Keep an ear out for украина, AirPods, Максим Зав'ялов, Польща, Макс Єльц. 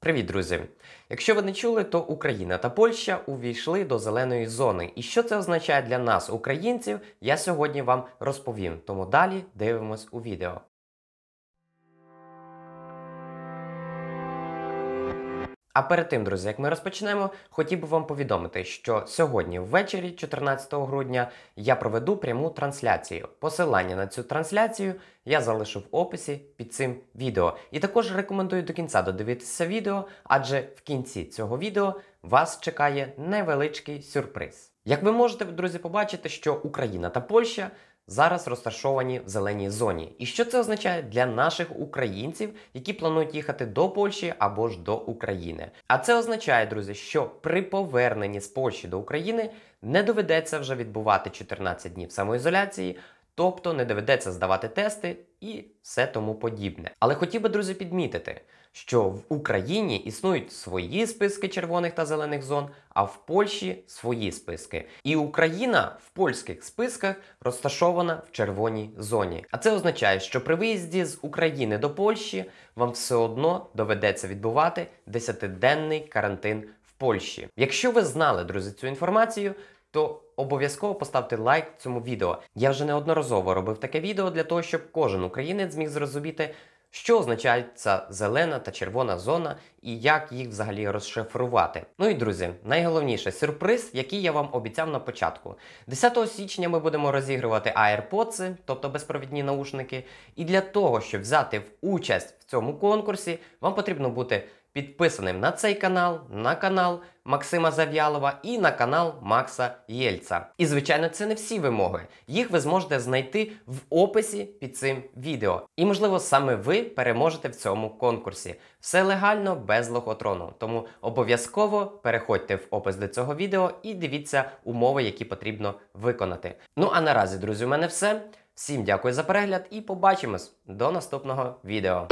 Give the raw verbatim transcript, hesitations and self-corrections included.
Привіт, друзі! Якщо ви не чули, то Україна та Польща увійшли до зеленої зони. І що це означає для нас, українців, я сьогодні вам розповім. Тому далі дивимось у відео. А перед тим, друзі, як ми розпочнемо, хотів би вам повідомити, що сьогодні ввечері, чотирнадцятого грудня, я проведу пряму трансляцію. Посилання на цю трансляцію я залишу в описі під цим відео. І також рекомендую до кінця додивитися відео, адже в кінці цього відео вас чекає невеличкий сюрприз. Як ви можете, друзі, побачити, що Україна та Польща зараз розташовані в зеленій зоні. І що це означає для наших українців, які планують їхати до Польщі або ж до України? А це означає, друзі, що при поверненні з Польщі до України не доведеться вже відбувати чотирнадцять днів самоізоляції, тобто не доведеться здавати тести і все тому подібне. Але хотів би, друзі, підмітити, що в Україні існують свої списки червоних та зелених зон, а в Польщі свої списки. І Україна в польських списках розташована в червоній зоні. А це означає, що при виїзді з України до Польщі вам все одно доведеться відбувати десятиденний карантин в Польщі. Якщо ви знали, друзі, цю інформацію, то обов'язково поставте лайк цьому відео. Я вже неодноразово робив таке відео для того, щоб кожен українець зміг зрозуміти, що означає ця зелена та червона зона і як їх взагалі розшифрувати. Ну і, друзі, найголовніше, сюрприз, який я вам обіцяв на початку. десятого січня ми будемо розігрувати AirPods, тобто безпровідні наушники. І для того, щоб взяти участь в цьому конкурсі, вам потрібно бути підписаним на цей канал, на канал Максима Зав'ялова і на канал Макса Єльца. І, звичайно, це не всі вимоги. Їх ви зможете знайти в описі під цим відео. І, можливо, саме ви переможете в цьому конкурсі. Все легально, без лохотрону. Тому обов'язково переходьте в опис до цього відео і дивіться умови, які потрібно виконати. Ну, а наразі, друзі, у мене все. Всім дякую за перегляд і побачимось до наступного відео.